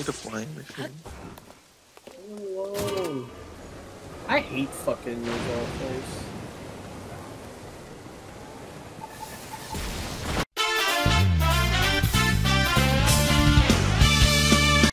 need a flying machine. Whoa. I hate fucking those all things.